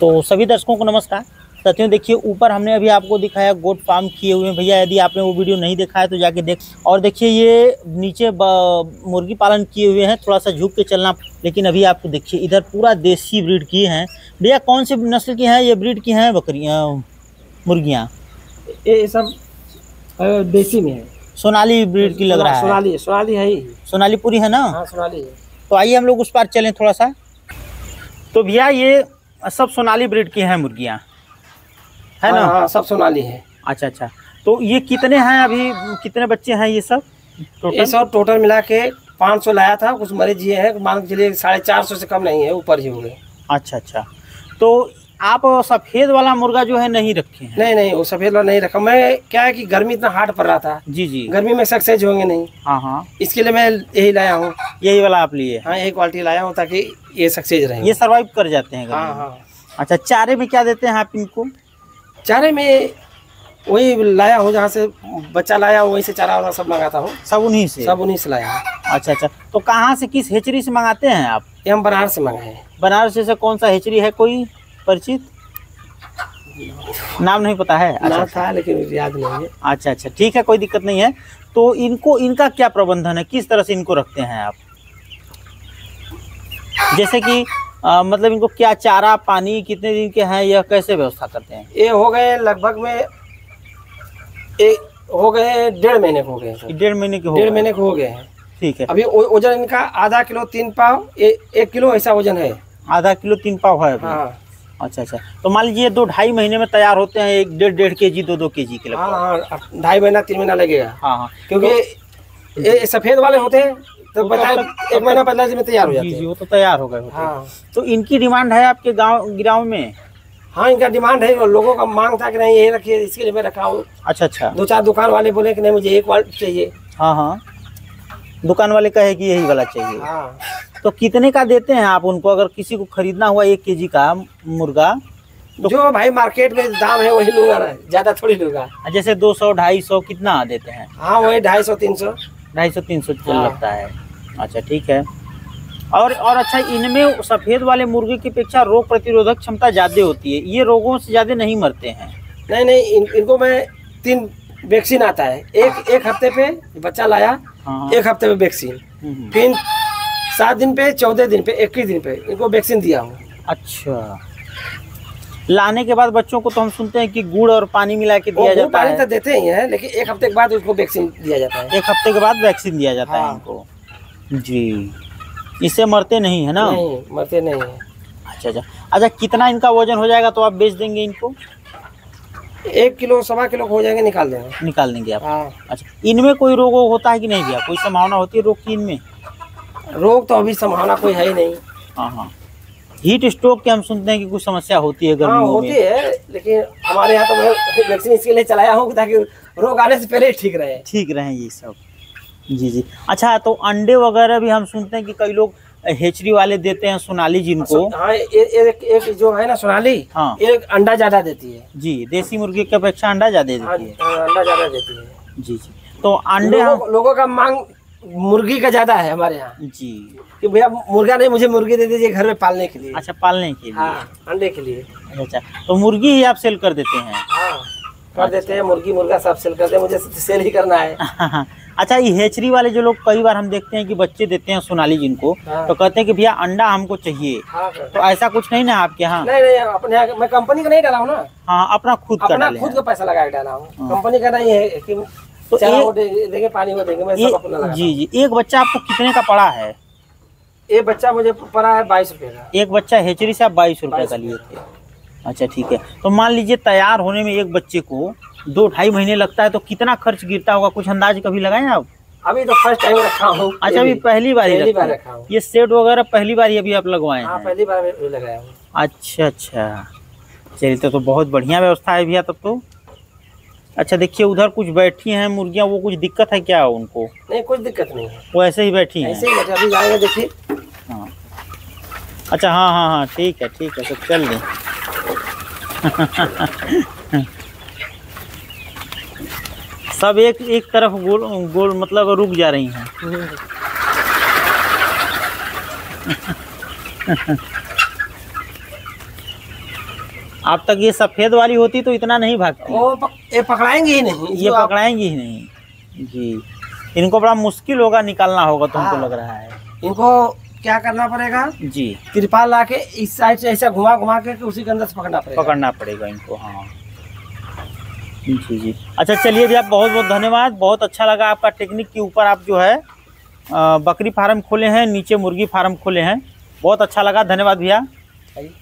तो सभी दर्शकों को नमस्कार। साथियों देखिए, ऊपर हमने अभी आपको दिखाया गोट फार्म किए हुए हैं भैया, यदि आपने वो वीडियो नहीं देखा है तो जाके देख। और देखिए ये नीचे मुर्गी पालन किए हुए हैं, थोड़ा सा झुक के चलना। लेकिन अभी आपको देखिए इधर पूरा देसी ब्रीड की हैं भैया। कौन सी नस्ल की हैं ये ब्रीड की हैं बकरियाँ मुर्गियाँ? ये सब देसी में है, सोनाली ब्रीड की लग रहा है। सोनाली सोनाली है ही, सोनाली पूरी है ना? हाँ सोनाली है। तो आइए हम लोग उस पार चलें थोड़ा सा। तो भैया ये सब सोनाली ब्रीड की हैं मुर्गियाँ है ना? हाँ सब सोनाली है। अच्छा अच्छा, तो ये कितने हैं अभी, कितने बच्चे हैं ये सब टोटल? ये सब टोटल मिला के 500 लाया था, कुछ मरे जिए हैं, मान के चलिए 450 से कम नहीं है, ऊपर ही हुए। अच्छा अच्छा, तो आप सफ़ेद वाला मुर्गा जो है नहीं रखे हैं? नहीं नहीं, वो सफ़ेद वाला नहीं रखा। मैं क्या है कि गर्मी इतना हार्ड पड़ रहा था। जी जी, गर्मी में सक्सेस होंगे नहीं। हाँ हाँ, इसके लिए मैं यही लाया हूँ। यही वाला आप लिए? हाँ यही क्वालिटी लाया हूँ ताकि ये सक्सेस रहे, ये सर्वाइव कर जाते हैं। हाँ हाँ। अच्छा, चारे में क्या देते हैं आप इनको? चारे में वही लाया हूँ, जहाँ से बच्चा लाया वहीं से चारा वाला सब मंगाता हूँ। सब उन्हीं से? सब उन्हीं से लाया। अच्छा अच्छा, तो कहाँ से, किस हेचरी से मंगाते हैं आप? ये हम बनारस से मंगाए। बनारस से कौन सा हेचरी है कोई परिचित? नाम नहीं पता है? अच्छा था लेकिन याद नहीं है। अच्छा अच्छा ठीक है, कोई दिक्कत नहीं है। तो इनको, इनका क्या प्रबंधन है, किस तरह से इनको रखते हैं आप? जैसे कि मतलब इनको क्या चारा पानी कितने दिन के हैं, यह कैसे व्यवस्था करते हैं? ये हो गए लगभग में हो गए 1.5 महीने के हो गए। 1.5 महीने के हो गए? 1.5 महीने के हो गए हैं। ठीक है। अभी वजन इनका 1/2 किलो 3 पाव 1 किलो ऐसा वजन है। 1/2 किलो 3 पाव है अभी? हाँ। अच्छा अच्छा, तो मान लीजिए 2-2.5 महीने में तैयार होते हैं, 1-1.5 केजी 2-2 केजी के लगभग? हाँ 2.5 महीना 3 महीना लगेगा। हाँ हाँ, क्योंकि ये सफ़ेद वाले होते हैं तो बताए 1 महीना 15 दिन में तैयार हो जाते हैं। जी वो तो तैयार हो गए होते हैं। हाँ। तो इनकी डिमांड है आपके गांव गिराव में? हाँ इनका डिमांड है, लोगों का मांग था कि नहीं यही रखिए, इसके लिए मैं रखा हूँ। अच्छा अच्छा, 2-4 दुकान वाले बोले कि नहीं मुझे एक वाला चाहिए। हाँ हाँ, दुकान वाले कहे कि यही वाला चाहिए। हाँ। तो कितने का देते हैं आप उनको, अगर किसी को खरीदना हुआ 1 केजी का मुर्गा? जो भाई मार्केट में दाम है वही लूंगा, ज्यादा थोड़ी लूंगा। जैसे 200-250 कितना देते हैं? हाँ वही 250-300 लगता है। अच्छा ठीक है। और अच्छा, इनमें सफ़ेद वाले मुर्गे की अपेक्षा रोग प्रतिरोधक क्षमता ज़्यादा होती है, ये रोगों से ज़्यादा नहीं मरते हैं? नहीं नहीं, इनको मैं 3 वैक्सीन आता है, एक हफ्ते पे बच्चा लाया। हाँ। 1 हफ्ते पे वैक्सीन, फिर 7 दिन पे, 14 दिन पे, 21 दिन पे इनको वैक्सीन दिया हूँ। अच्छा, लाने के बाद बच्चों को तो हम सुनते हैं कि गुड़ और पानी मिला के दिया जाता है। तो देते ही हैं लेकिन 1 हफ्ते के बाद उसको वैक्सीन दिया जाता है। 1 हफ्ते के बाद वैक्सीन दिया जाता है इनको। जी, इससे मरते नहीं है ना? नहीं मरते नहीं है। अच्छा अच्छा अच्छा, कितना इनका वजन हो जाएगा तो आप बेच देंगे इनको? 1 किलो 1.25 किलो हो जाएंगे, निकाल देंगे। निकाल देंगे आप? हाँ। अच्छा, इनमें कोई रोग होता है कि नहीं भैया, कोई संभावना होती है रोग की इनमें? रोग तो अभी संभावना कोई है ही नहीं। हाँ हाँ, हीट स्ट्रोक के हम सुनते हैं कि कुछ समस्या होती है गर्मियों में। होती है, लेकिन हमारे यहाँ तो मैं वैक्सीन इसके लिए चलाया हूँ ताकि रोग आने से पहले ठीक रहे। ठीक रहे ये सब। जी जी। अच्छा, तो अंडे वगैरह भी हम सुनते हैं कि कई लोग हेचरी वाले देते हैं सोनाली जिनको? हाँ, एक जो है ना सोनाली। हाँ। एक अंडा ज्यादा देती है। जी, देसी मुर्गी की अपेक्षा अंडा ज्यादा देती है। अंडा ज्यादा देती है। जी जी, तो अंडे लोगों का मांग मुर्गी का ज्यादा है हमारे यहाँ। जी, कि भैया मुर्गा नहीं मुझे मुर्गी दे दीजिए घर में पालने के लिए। अच्छा, पालने के लिए? हाँ, अंडे के लिए। अच्छा, तो मुर्गी ही आप सेल कर देते हैं? हाँ कर देते हैं, मुर्गी मुर्गा सब सेल करते हैं, मुझे सेल ही करना है। अच्छा, ये हेचरी वाले जो लोग, कई बार हम देखते हैं कि बच्चे देते हैं सोनाली जिनको। हाँ। तो कहते हैं कि भैया अंडा हमको चाहिए। हाँ, तो ऐसा कुछ नहीं ना आपके यहाँ? नहीं नहीं, अपने मैं कंपनी का नहीं डाला हूँ ना। हाँ, अपना खुद का डाला, खुद का पैसा लगा के डाला हूँ, कंपनी का नहीं है। तो देंगे पानी वो देंगे, मैं सब अपना लगा। जी जी। एक बच्चा आपको कितने का पड़ा है? एक बच्चा मुझे पड़ा है 22 रुपये का। एक बच्चा हेचरी से आप 22 रुपये का लिए थे? अच्छा ठीक है। तो मान लीजिए तैयार होने में एक बच्चे को 2-2.5 महीने लगता है, तो कितना खर्च गिरता होगा, कुछ अंदाज कभी लगाए आप? अभी तो फर्स्ट टाइम रखा हूँ। अच्छा, अभी पहली बार रखा हूँ। ये सेट वगैरह पहली बार अभी आप लगवाए? हाँ पहली बार लगाया हूँ। अच्छा अच्छा, चलिए तो बहुत बढ़िया व्यवस्था है भैया तब तो। अच्छा देखिए, उधर कुछ बैठी हैं मुर्गियां, वो कुछ दिक्कत है क्या उनको? नहीं कुछ दिक्कत नहीं है, वो ऐसे ही बैठी हैं। अभी जाएगा देखिए। हाँ अच्छा, हाँ हाँ हाँ ठीक है ठीक है, सब चल लें। सब एक तरफ गोल गोल मतलब रुक जा रही हैं। आप तक ये सफेद वाली होती तो इतना नहीं भागती, वो ये पकड़ाएंगे ही नहीं, ये पकड़ाएंगे ही नहीं जी। इनको बड़ा मुश्किल होगा, निकालना होगा तुमको लग रहा है। इनको क्या करना पड़ेगा जी, तिरपाल ला के इस साइड से ऐसा घुमा घुमा के उसी के अंदर से पकड़ना पड़ेगा इनको। हाँ जी जी, अच्छा चलिए भैया, बहुत बहुत धन्यवाद, बहुत अच्छा लगा आपका टेक्निक के ऊपर। आप जो है बकरी फार्म खोले हैं, नीचे मुर्गी फार्म खोले हैं, बहुत अच्छा लगा, धन्यवाद भैया।